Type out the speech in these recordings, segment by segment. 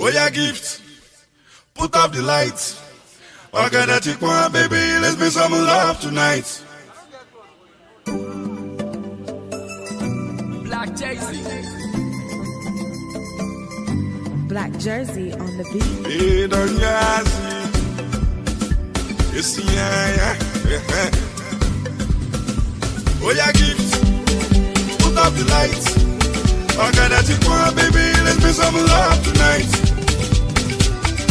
Oya gift, put up the lights. Okay, that you want, baby, let's make some love tonight. Black Jersey. Black Jersey on the beat. Hey, don't you ask me. It's Iyanya. Oya gift, put up the lights. Okay, that you want, baby, let's make some love tonight.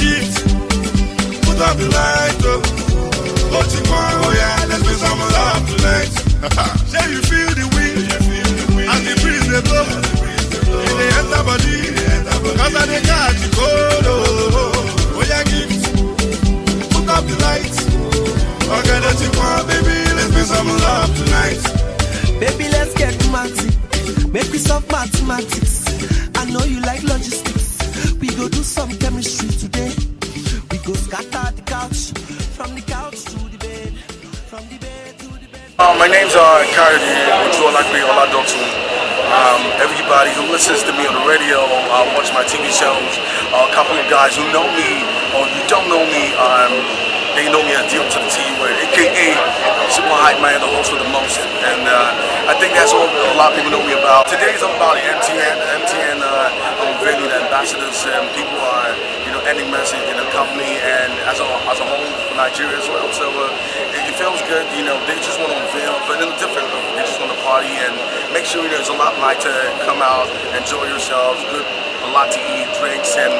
Put up the light, oh. What you want, oh yeah, let's make some love tonight. Yeah, you feel the wind, and the breeze they blow. In the enter body, cause I dey catch the cold, oh. Oh yeah, give it, put up the lights. Okay, that you want, baby, let's make some love tonight. Baby, let's get romantic, make we solve mathematics. I know you like logistics, we go do some chemistry today. My name's Kyrie, everybody who listens to me on the radio, watch my TV shows, a couple of guys who know me or who don't know me, they know me as Deal to the T word, aka Super Hype Man, the host with the most, and I think that's all a lot of people know me about. Today's all about MTN unveiling ambassadors and people are ending message in the company and as a whole for Nigeria as well. So it feels good, they just want to unveil, but in a different way. They just want to party and make sure there's a lot like to come out, enjoy yourselves, good, a lot to eat, drinks, and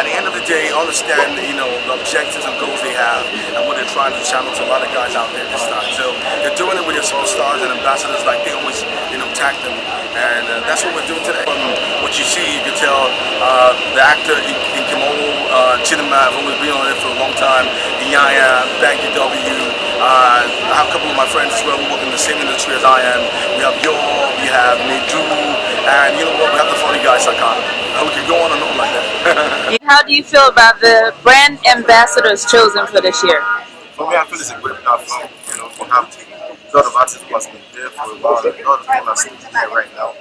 at the end of the day, understand the objectives and goals they have and what they're trying to channel to a lot of guys out there this time. So they're doing it with their superstars and ambassadors, like they always tag them, and that's what we're doing today. From what you see, you can tell the actor in kimono, Chidinma, I've always been on it for a long time. Iyanya, Banky W. I have a couple of my friends as well who work in the same industry as I am. We have we have Nedu, and you know what? We have the funny guy Saka. We can go on and on like that. How do you feel about the brand ambassadors chosen for this year? For me, I feel it's a great platform, for MTN. A lot of artists who has been there for a while, a lot of people are still there right now.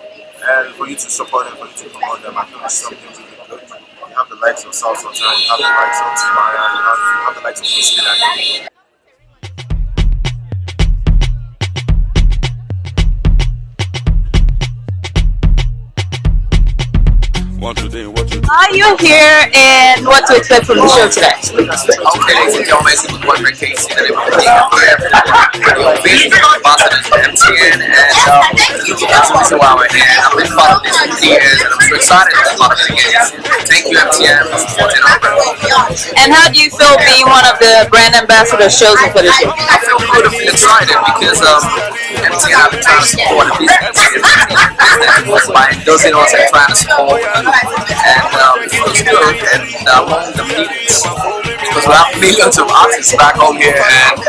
And for you to support them, for you to promote them, I think it's something really good. You have the likes of South South, you have the likes of Timaya, you have the likes of Chidinma. Are you here, and what to expect from the show today? And how do you feel being one of the brand ambassadors chosen for this show? I feel beautifully excited because MTN have been trying to support the business by endorsing us and trying to support, and it feels good, and the meetings, because we have millions of artists back home here, and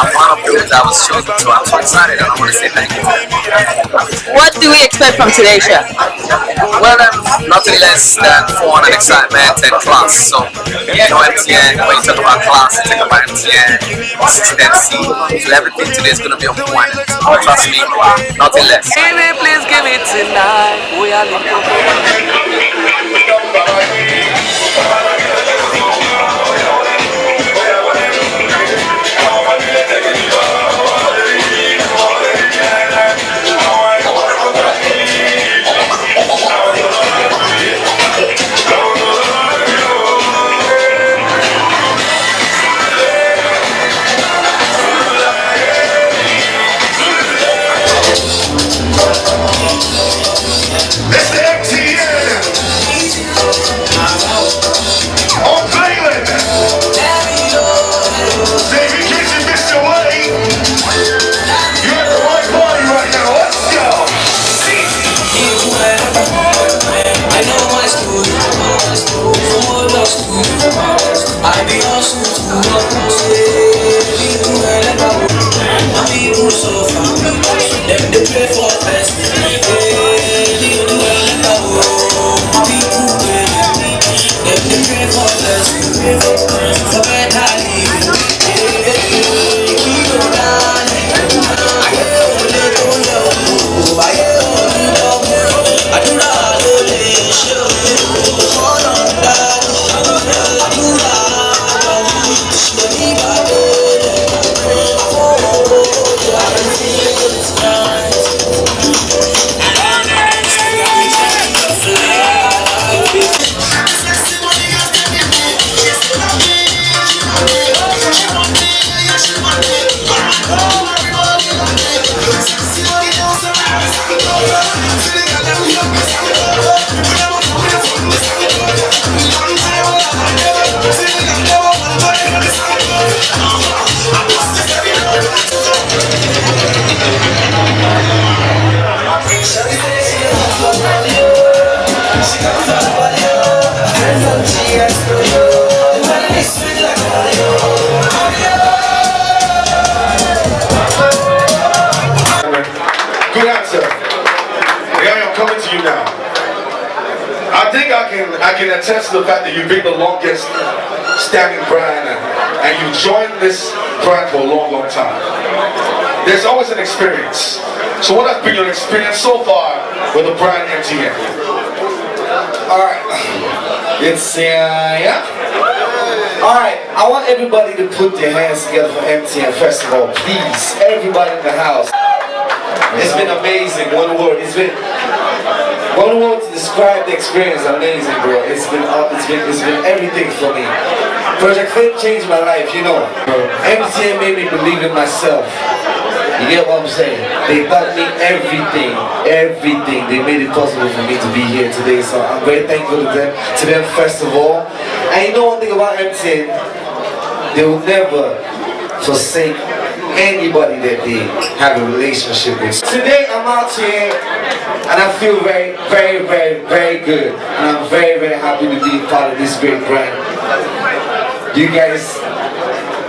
I'm one of those that was chosen, so I'm so excited, and I want to say thank you. What do we expect from today's show? Well, nothing less than fun and excitement and class. So, MTN, when you talk about class, you talk about MTN, students, so everything today is going to be on point. Trust me, nothing less. Any please give it tonight, we are I can attest to the fact that you've been the longest standing brand and you've joined this brand for a long, long time. There's always an experience. So what has been your experience so far with the brand MTN? Alright, it's Iyanya. Alright, I want everybody to put their hands together for MTN first of all, please. Everybody in the house. It's been amazing, one word. It's been one word to describe the experience, amazing, bro. It's been everything for me. Project Flip changed my life, you know. MTN made me believe in myself. You get what I'm saying? They taught me everything, everything. They made it possible for me to be here today, so I'm very thankful to them first of all. And you know one thing about MTN, they will never forsake anybody that they have a relationship with. Today I'm out here. And I feel very, very, very, very good. And I'm very, very happy to be part of this great brand. You guys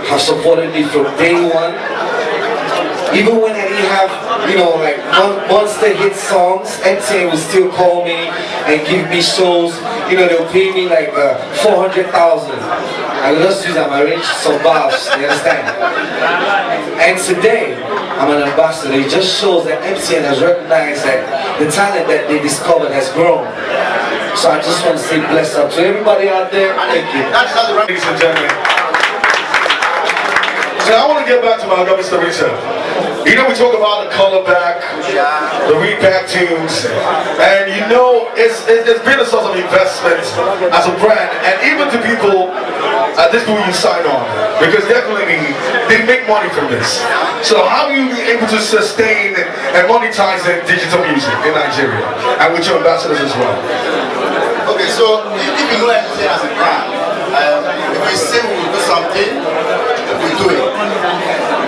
have supported me from day one. Even when I didn't have, you know, like monster hit songs, MTN would still call me and give me shows. You know, they'll pay me like 400,000. I lost these. I'm arranged some bars. You understand? And today, I'm an ambassador. It just shows that MTN has recognized that the talent that they discovered has grown. So I just want to say bless up to everybody out there. Thank you. Ladies and gentlemen. So I want to get back to my government research. You know, we talk about the color back, the repack tunes, and you know, it's been a source of investment as a brand, and even to people at this point you sign on, because definitely they make money from this. So how are you able to sustain and monetize the digital music in Nigeria and with your ambassadors as well? Okay, so if you know MTN as a brand, if we say we will do something, we do it.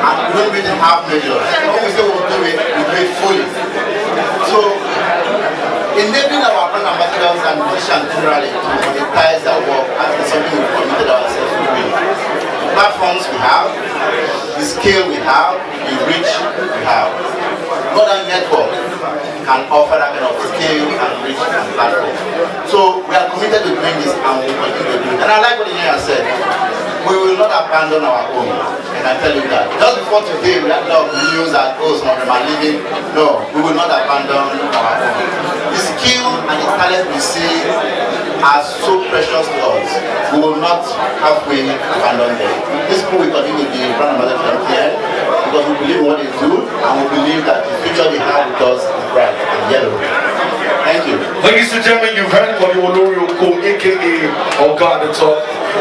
And we don't really have measures. When we say we will do it, we do it fully. So enabling our brand ambassadors and musicians to rally to monetize our work has been something we've committed ourselves to doing. The platforms we have, the scale we have, the reach we have. No other network can offer that kind of scale and reach and platform. So we are committed to doing this and we will continue to do it. And I like what Iyanya said, we will not abandon our own. And I tell you that. Just before today, we had a lot of news that goes on them are leaving. No, we will not abandon our own. The skill and the talent we see are so precious to us. We will not halfway abandon them. This school will continue to be a brand ambassador here because we believe what they do and we believe that the future they have with us is bright and yellow. Thank you. Ladies and gentlemen, you've heard from Olori Oko, aka Oga the Top.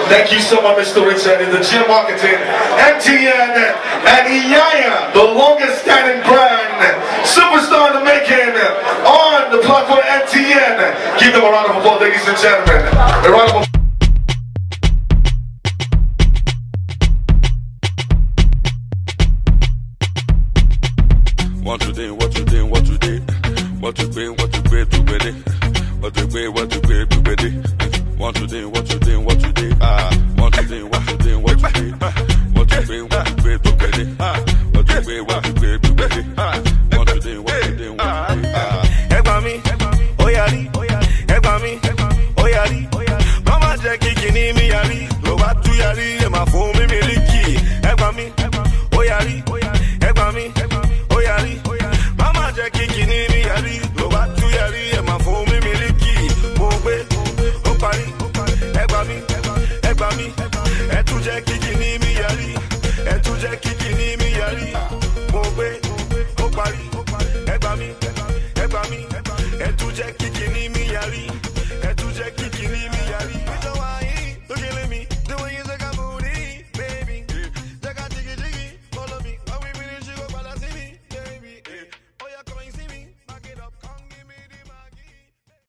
Thank you so much, Mr. Richard, in the gym marketing, MTN, and Iyanya, the longest standing brand, superstar in the making, on the platform MTN. Give them a round of applause, ladies and gentlemen. A round of applause. What you doing?